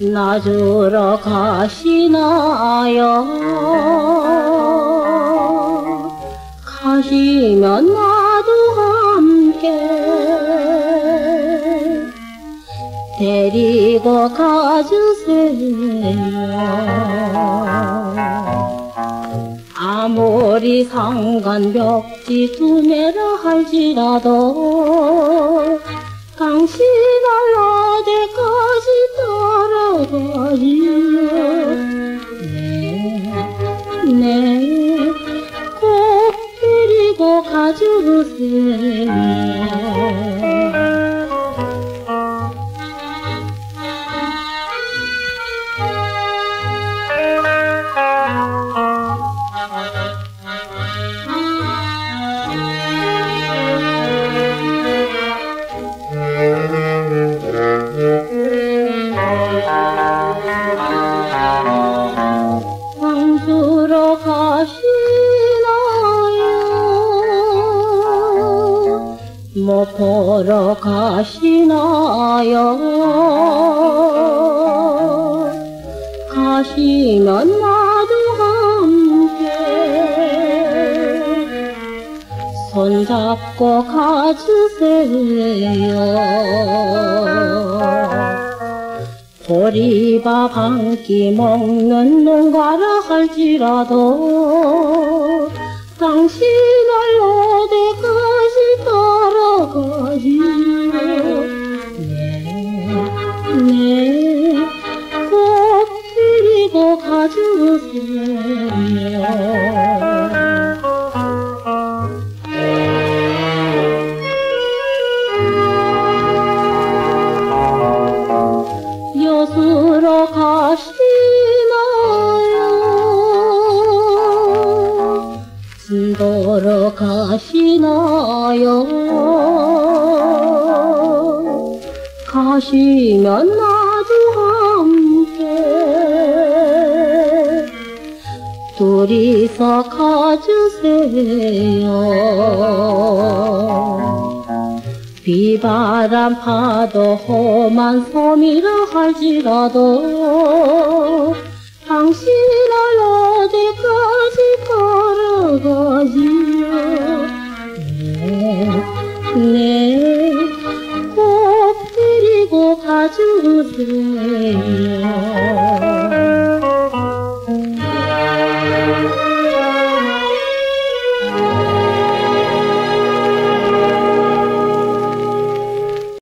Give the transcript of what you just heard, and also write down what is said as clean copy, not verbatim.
나주러 가시나요? 가시면 나도 함께 데리고 가주세요. 아무리 상간벽지 두뇌라 할지라도 당신을 어디까지 따라가리요. 네, 꼭 데리고 가주세요. 광주로 가시나요? 뭐 보러 가시나요? 가시면 나도 함께 손잡고 가주세요. 보리밥 한 끼 먹는 농가라 할지라도 당신을 어디까지 따라가지요. 네, 꼭 데리고 가주세요. 여수로 가시나요? 진도로 가시나요? 가시면 나도 함께 둘이서 가주세요. 비바람 파도 험한 섬이라 할지라도 당신을 어디까지